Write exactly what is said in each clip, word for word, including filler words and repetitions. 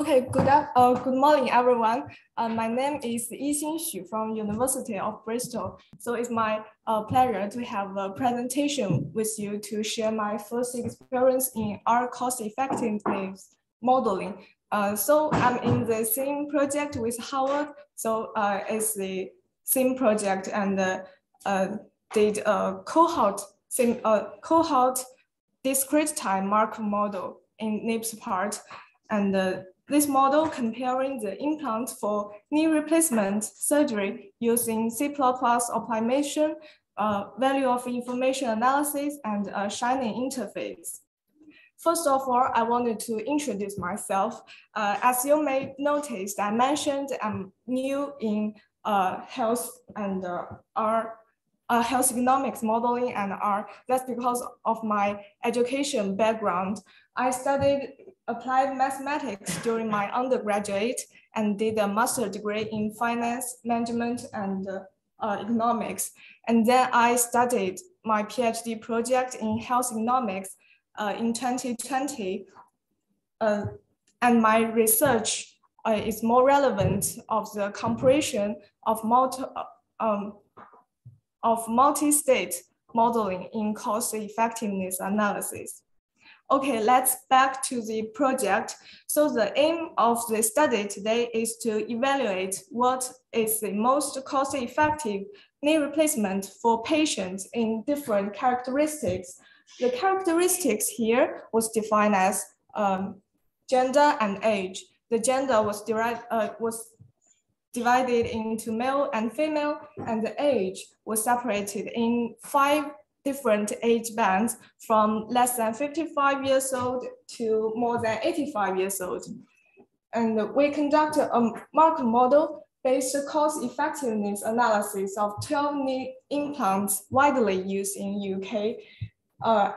Okay, good, up, uh, good morning, everyone. Uh, my name is Yixin Xu from University of Bristol. So it's my uh, pleasure to have a presentation with you to share my first experience in R cost-effectiveness modeling. Uh, so I'm in the same project with Howard. So uh, it's the same project and uh, uh, did a cohort, same, uh, cohort discrete time Markov model in NIPS part. And uh, this model comparing the implant for knee replacement surgery using C plus plus optimization, uh, value of information analysis, and a Shiny interface. First of all, I wanted to introduce myself. Uh, as you may notice, I mentioned I'm new in uh, health and uh, R, uh, health economics modeling and R. That's because of my education background. I studied applied mathematics during my undergraduate and did a master's degree in finance, management, and uh, uh, economics. And then I started my PhD project in health economics uh, in twenty twenty. Uh, and my research uh, is more relevant of the comparison of multi, um, of multi-state modeling in cost effectiveness analysis. Okay, let's back to the project. So the aim of the study today is to evaluate what is the most cost-effective knee replacement for patients in different characteristics. The characteristics here was defined as um, gender and age. The gender was, derived, uh, was divided into male and female, and the age was separated in five different age bands from less than fifty-five years old to more than eighty-five years old. And we conducted a Markov model based cost effectiveness analysis of twelve knee implants widely used in U K. Uh,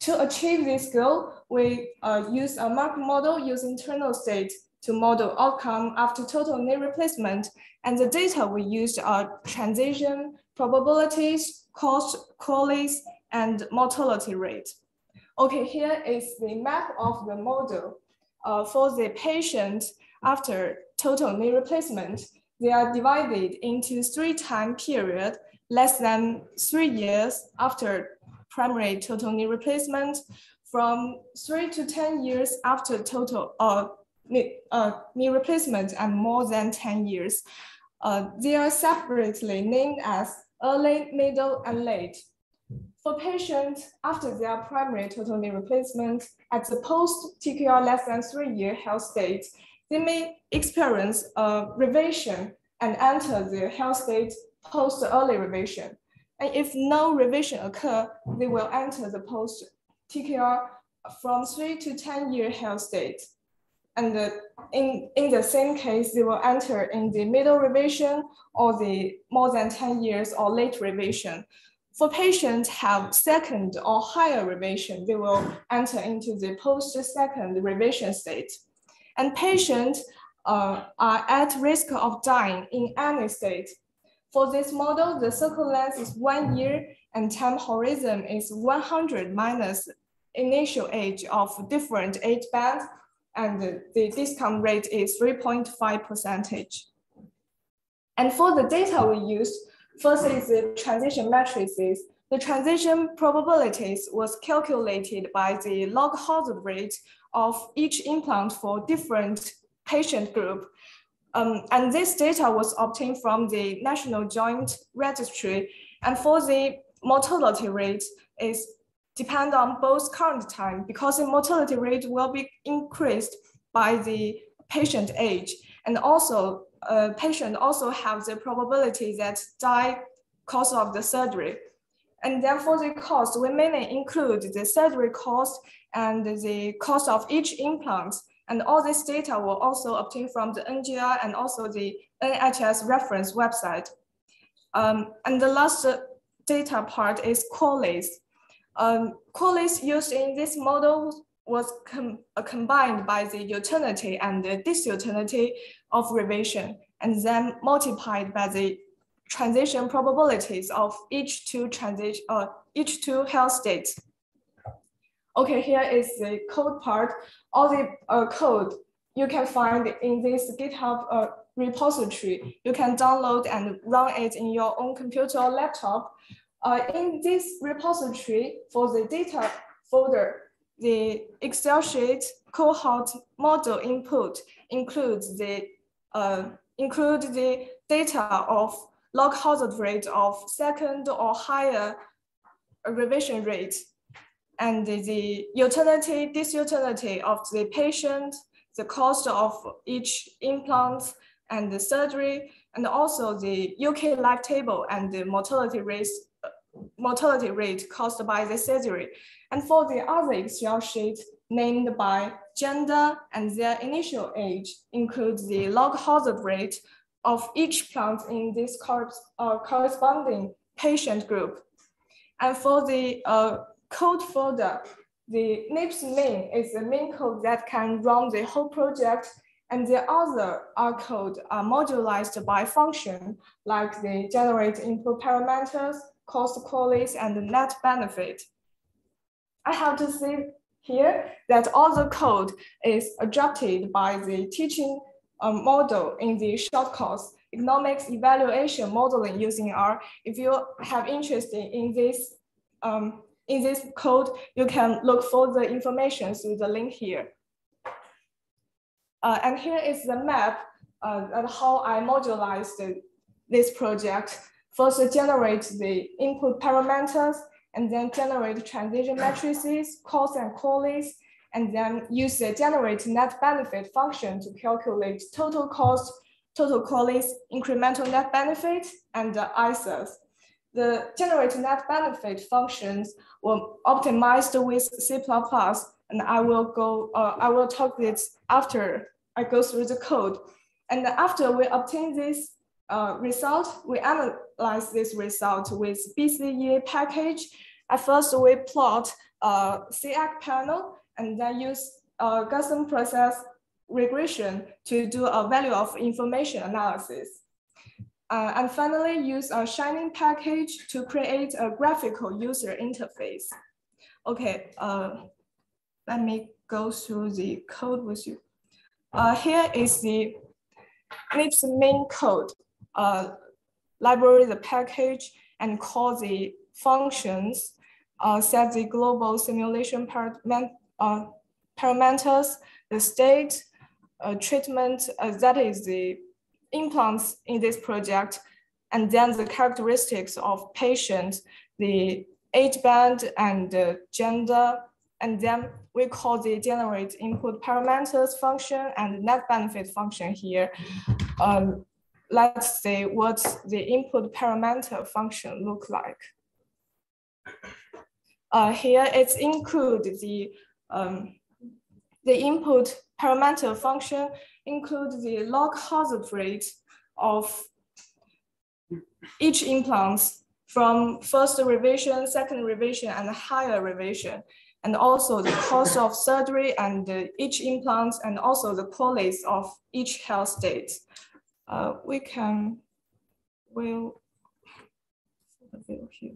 to achieve this goal, we uh, used a Markov model using internal state to model outcome after total knee replacement. And the data we used are transition, probabilities, cost, Q A L Ys, and mortality rate. Okay, here is the map of the model uh, for the patient after total knee replacement. They are divided into three time periods, less than three years after primary total knee replacement, from three to ten years after total uh, knee, uh, knee replacement, and more than ten years. Uh, they are separately named as early, middle, and late. For patients after their primary total knee replacement at the post-T Q R less than three-year health state, they may experience a revision and enter the health state post-early revision. And if no revision occurs, they will enter the post-T Q R from three to ten-year health state. And the, in, in the same case, they will enter in the middle revision or the more than ten years or late revision. For patients have second or higher revision, they will enter into the post-second revision state. And patients uh, are at risk of dying in any state. For this model, the circle length is one year and time horizon is one hundred minus initial age of different age bands, and the discount rate is three point five percent. And for the data we used, first is the transition matrices. The transition probabilities was calculated by the log hazard rate of each implant for different patient group. Um, and this data was obtained from the National Joint Registry. And for the mortality rate is depend on both current time, because the mortality rate will be increased by the patient age. And also, uh, patient also have the probability that die cause of the surgery. And then for the cost, we mainly include the surgery cost and the cost of each implant. And all this data will also obtain from the N G R and also the N H S reference website. Um, and the last data part is Q A L Ys. Um, Q A L Ys used in this model was com uh, combined by the utility and the disutility of revision, and then multiplied by the transition probabilities of each two transition, uh, each two health states. Okay, here is the code part. All the uh, code you can find in this GitHub uh, repository. You can download and run it in your own computer or laptop. Uh, in this repository, for the data folder, the Excel sheet cohort model input includes the uh, include the data of log hazard rate of second or higher revision rate, and the utility, disutility of the patient, the cost of each implant and the surgery, and also the U K life table and the mortality rate, mortality rate caused by the surgery. And for the other Excel sheet named by gender and their initial age includes the log hazard rate of each plant in this cor uh, corresponding patient group. And for the uh, code folder, the NIPS main is the main code that can run the whole project, and the other R code are modularized by function, like the generate input parameters, cost qualities, and the net benefit. I have to say here that all the code is adopted by the teaching uh, model in the short course, Economics Evaluation Modeling using R. If you have interest in this, um, in this code, you can look for the information through the link here. Uh, and here is the map uh, of how I modularized this project. First, generate the input parameters, and then generate transition matrices, costs and qualities, and then use the generate net benefit function to calculate total cost, total qualities, incremental net benefit, and the I C E Rs. The generate net benefit functions were optimized with C plus plus, and I will go. Uh, I will talk this after I go through the code. And after we obtain this Uh, result, we analyze this result with B C E A package. At first, we plot a uh, C E A C panel and then use uh, Gaussian process regression to do a value of information analysis. Uh, and finally, use a Shiny package to create a graphical user interface. Okay, uh, let me go through the code with you. Uh, here is the NIPS main code. Uh, library the package and call the functions, uh, set the global simulation paramet uh, parameters, the state, uh, treatment, uh, that is the implants in this project, and then the characteristics of patient, the age band and uh, gender, and then we call the generate input parameters function and net benefit function here. Um, Let's see what the input parameter function look like. Uh, here it's include the um, the input parameter function include the log hazard rate of each implant from first revision, second revision, and higher revision, and also the cost of surgery and uh, each implant, and also the qualities of each health state. Uh, we can, we'll, here.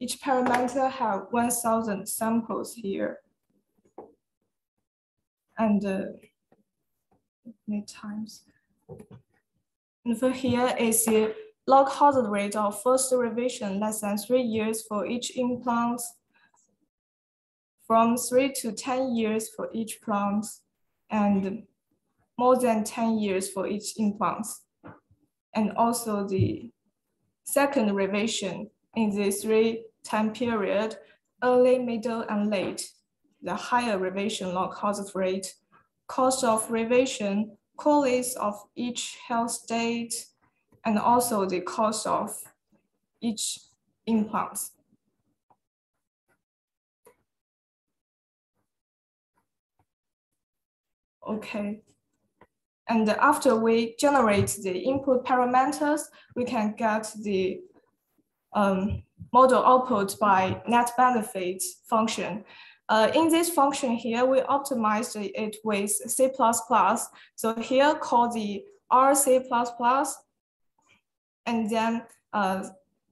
Each parameter have one thousand samples here. And uh, many times. And for here is the log hazard rate of first revision less than three years for each implant, from three to ten years for each plant, and more than ten years for each implant. And also the second revision in the three time period, early, middle, and late, the higher revision log hazard rate, cost of revision, qualities of each health state, and also the cost of each implant. Okay, And after we generate the input parameters, we can get the um, model output by net benefit function. Uh, in this function here, we optimized it with C plus plus. So here call the R C plus plus and then uh,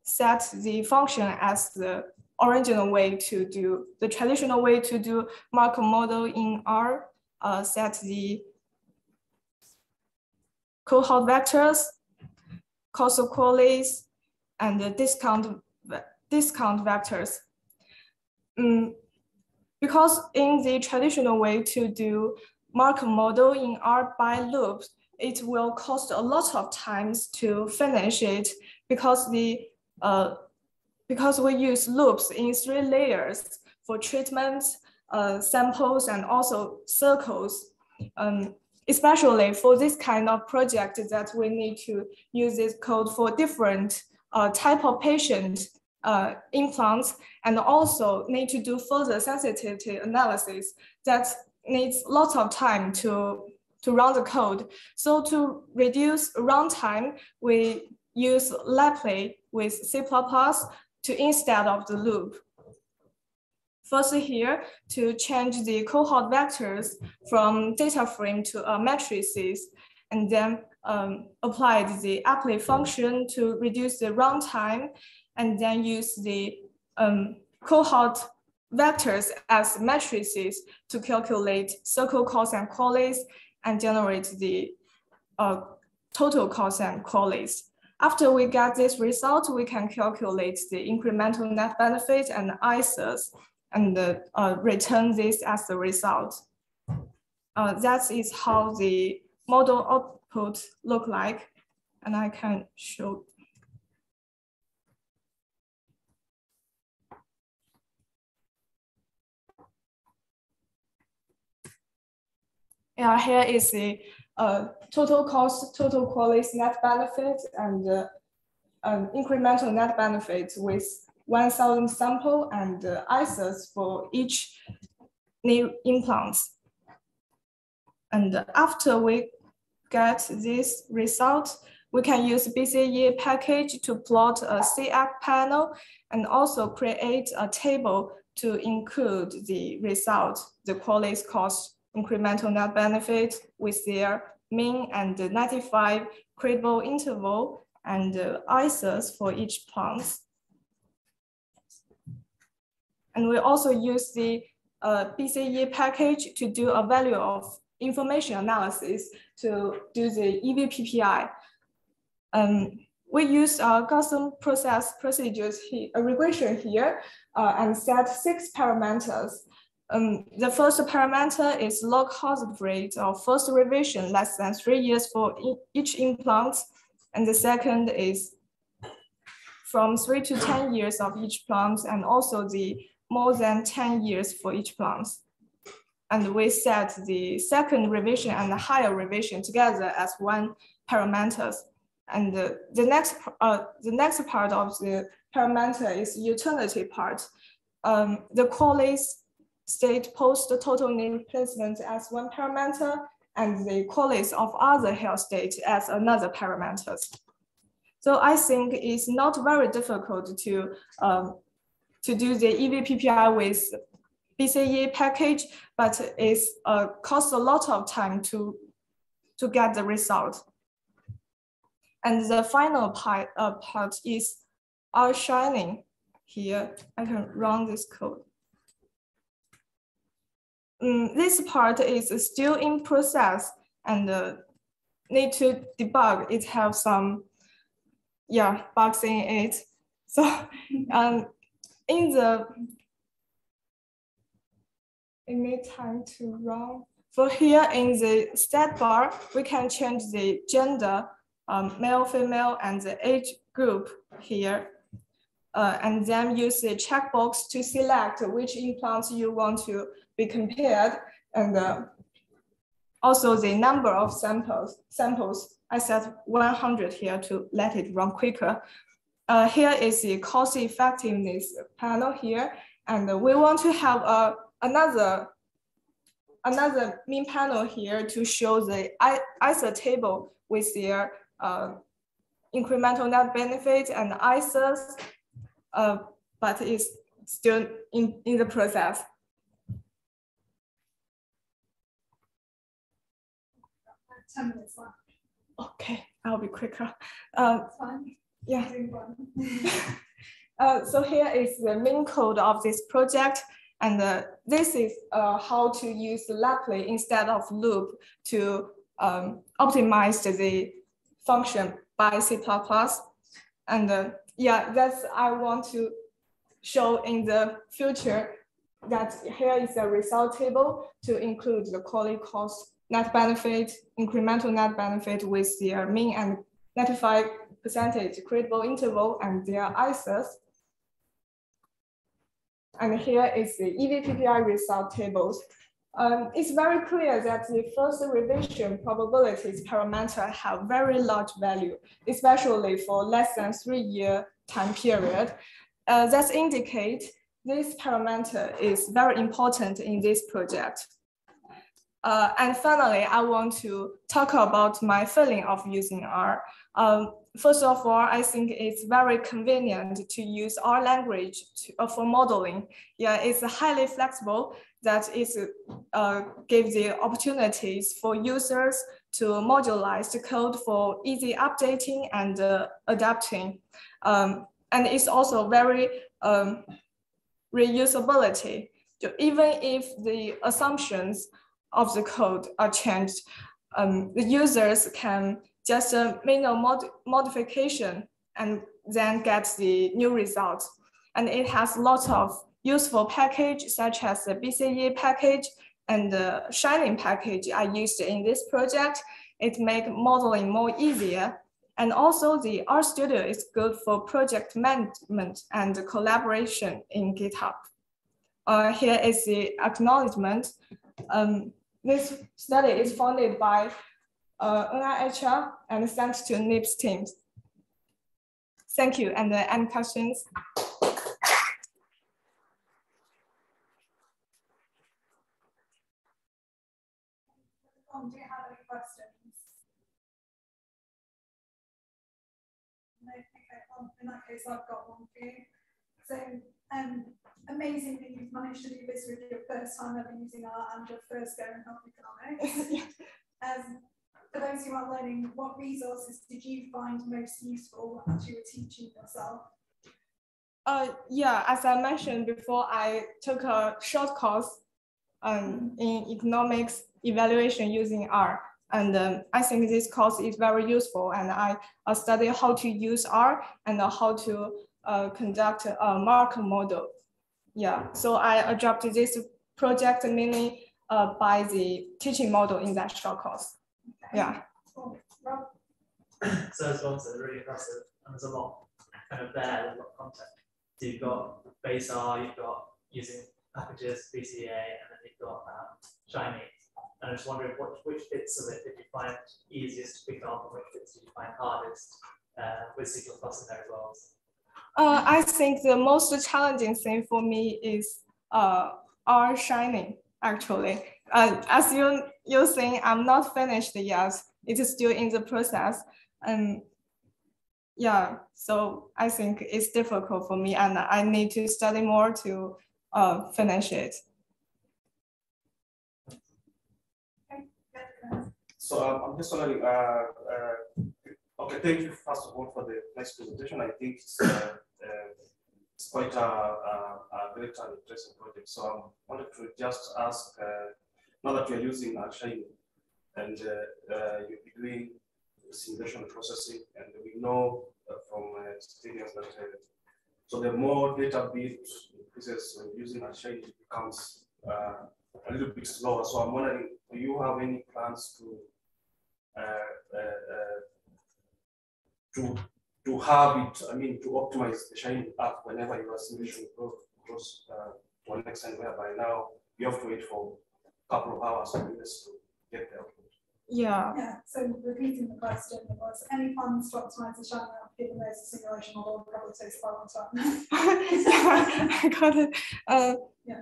set the function as the original way to do, the traditional way to do Markov model in R, uh, set the cohort vectors, causal QALYs, and the discount, discount vectors. Um, because in the traditional way to do Markov model in R by loops, it will cost a lot of times to finish it because the uh, because we use loops in three layers for treatment, uh, samples, and also circles. Um, especially for this kind of project that we need to use this code for different uh, type of patient uh, implants, and also need to do further sensitivity analysis that needs lots of time to, to run the code. So to reduce runtime, we use Lapley with C plus plus to instead of the loop. First here, to change the cohort vectors from data frame to uh, matrices, and then um, applied the apply function to reduce the runtime, and then use the um, cohort vectors as matrices to calculate circle costs and QALYs and generate the uh, total costs and QALYs. After we get this result, we can calculate the incremental net benefit and I C E Rs, and uh, return this as the result. Uh, that is how the model output look like, and I can show. Yeah, here is the uh, total cost, total QALYs net benefit, and uh, um, incremental net benefit with one thousand sample and uh, I C E Rs for each new implants. And after we get this result, we can use B C E A package to plot a C E A C panel and also create a table to include the result, the QALYs cost, incremental net benefit with their mean and the ninety-five credible interval and uh, I C E Rs for each plant. And we also use the uh, B C E A package to do a value of information analysis to do the E V P P I. Um, we use uh, Gaussian process procedures he, uh, regression here uh, and set six parameters. Um, the first parameter is log hazard rate of first revision less than three years for e each implant. And the second is from three to ten years of each plant, and also the more than ten years for each plant. And we set the second revision and the higher revision together as one parameters. And the, the next uh, the next part of the parameter is utility part. Um, the QALYs state post total knee replacement as one parameter, and the QALYs of other health state as another parameters. So I think it's not very difficult to um, to do the E V P P I with B C E A package, but it uh, costs a lot of time to to get the result. And the final part, uh, part is our Shiny. Here I can run this code. Mm, this part is still in process and uh, need to debug. It has some yeah bugs in it. So um, in the it made time to run. For here in the stat bar, we can change the gender, um, male, female, and the age group here, uh, and then use the checkbox to select which implants you want to be compared, and uh, also the number of samples. Samples. I set one hundred here to let it run quicker. Uh, here is the cost effectiveness panel here. And we want to have uh, another another main panel here to show the I C E R table with their uh, incremental net benefit and I C E Rs, uh, but it's still in, in the process. Okay, I'll be quicker. Uh, yeah. uh, so here is the main code of this project. And uh, this is uh, how to use Lapley instead of loop to um, optimize the function by C plus plus. And uh, yeah, that's I want to show in the future that here is a result table to include the QALY cost, net benefit, incremental net benefit with their mean and ninety-five percentage credible interval and their I C E Rs. And here is the E V P P I result tables. Um, it's very clear that the first revision probabilities parameter have very large value, especially for less than three year time period. Uh, that indicates this parameter is very important in this project. Uh, and finally, I want to talk about my feeling of using R. Um, first of all, I think it's very convenient to use R language to, uh, for modeling. Yeah, it's highly flexible that it uh, gives the opportunities for users to modularize the code for easy updating and uh, adapting. Um, and it's also very um, reusability. So even if the assumptions of the code are changed, um, the users can just a manual mod modification and then get the new result. And it has lots of useful package such as the B C E A package and the Shiny package I used in this project. It makes modeling more easier. And also the RStudio is good for project management and collaboration in GitHub. Uh, here is the acknowledgement. Um, this study is funded by uh, N I H R and thanks to NIPS teams. Thank you. And uh, any questions? Um, do you have any questions? No, okay. Well, in that case, I've got one for you. So, um, amazing that you've managed to do this with your first time ever using R and your first go in health economics. um, for those who are learning, what resources did you find most useful as you were teaching yourself? Uh, yeah, as I mentioned before, I took a short course um, in economics evaluation using R. And um, I think this course is very useful. And I, I studied how to use R and how to uh, conduct a Markov model. Yeah, so I adopted this project mainly uh, by the teaching model in that short course. Okay. Yeah. Cool. So it's one that's really impressive, and there's a lot kind of there, there's a lot of content. So you've got base R, you've got using packages, B C E A, and then you've got um, Shiny. And I'm just wondering what, which bits of it did you find easiest to pick up, and which bits did you find hardest uh, with C plus plus in there as well? Uh, I think the most challenging thing for me is uh, R Shiny, actually. Uh, as you, you're saying, I'm not finished yet. It is still in the process. And um, yeah, so I think it's difficult for me and I need to study more to uh, finish it. So uh, I'm just wondering, uh, uh, okay, thank you first of all for the nice presentation. I think it's, uh, Uh, it's quite a, a, a great and interesting project. So I wanted to just ask, uh, now that you're using Shiny and uh, uh, you'll be doing simulation processing, and we know uh, from uh, experience that uh, so the more data bit increases when using Shiny, it becomes uh, a little bit slower. So I'm wondering, do you have any plans to uh, uh, uh, to to have it, I mean, to optimize the Shiny app whenever your simulation goes uh, to an extent whereby now you have to wait for a couple of hours or minutes to get the output? Yeah. Yeah, so repeating the question was, any plans to optimize the Shiny app given there's a simulation model probably takes quite a long time? I got it. Uh, yeah.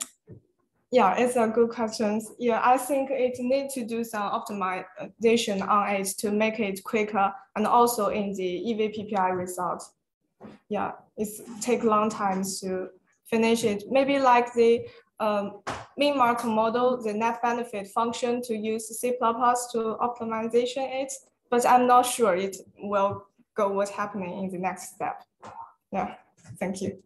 Yeah, it's a good question. Yeah, I think it needs to do some optimization on it to make it quicker, and also in the E V P P I results. Yeah, it's take long time to finish it. Maybe like the um, mean mark model, the net benefit function to use C plus plus to optimization it, but I'm not sure it will go what's happening in the next step. Yeah, thank you.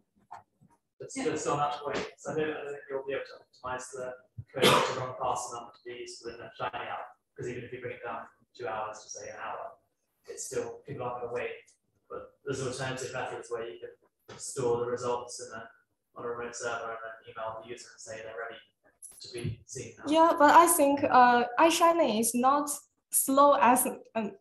That's, that's so much weight. So I don't, I don't think you'll be able to optimize the code to run fast enough to be useful in a Shiny app. Because even if you bring it down from two hours to say an hour, it's still people aren't going to wait. But there's alternative methods where you can store the results in a, on a remote server and then email the user and say they're ready to be seen now. Yeah, but I think uh, iShiny is not slow as um,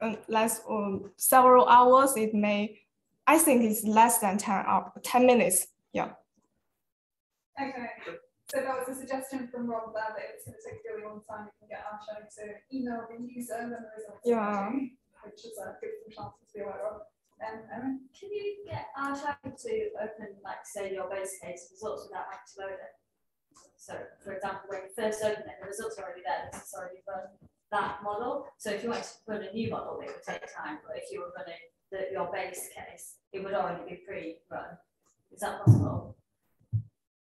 um, less um, several hours. It may, I think, it's less than ten up ten minutes. Yeah. Okay, so that was a suggestion from Rob there that it's going to take a really long time to get our show to email the user and then the results. Yeah. Which is a good chance to be aware of. Um, Erin, can you get our show to open, like, say, your base case results without having to load it? So, for example, when you first open it, the results are already there necessarily for that model. So, if you want to run a new model, it would take time. But if you were running the, your base case, it would already be pre-run. Is that possible?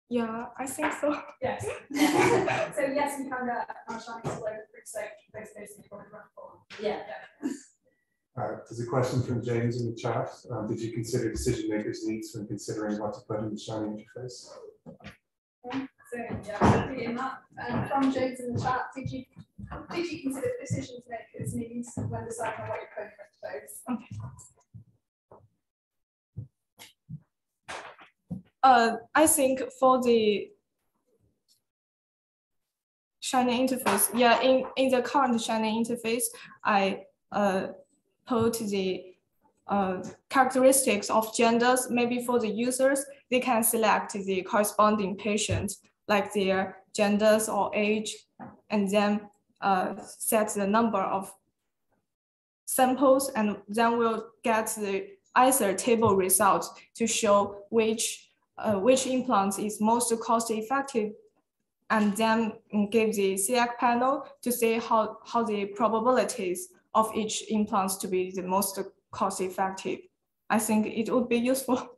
Yeah, I think so. Yes. So yes, we can get our Shiny to load the base case before we run forward. Yeah. Yeah. Uh, there's a question from James in the chat. Um, did you consider decision makers' needs when considering what to put in the Shiny interface? So yeah, in that. Um, from James in the chat, did you did you consider decision makers' needs when deciding on what you're putting in the interface? Okay. Uh, I think for the Shiny interface, yeah, in, in the current Shiny interface, I uh, put the uh, characteristics of genders. Maybe for the users, they can select the corresponding patients, like their genders or age, and then uh, set the number of samples, and then we'll get the I C E R table results to show which Uh, which implant is most cost effective, and then give the C E A C panel to see how, how the probabilities of each implant to be the most cost effective. I think it would be useful.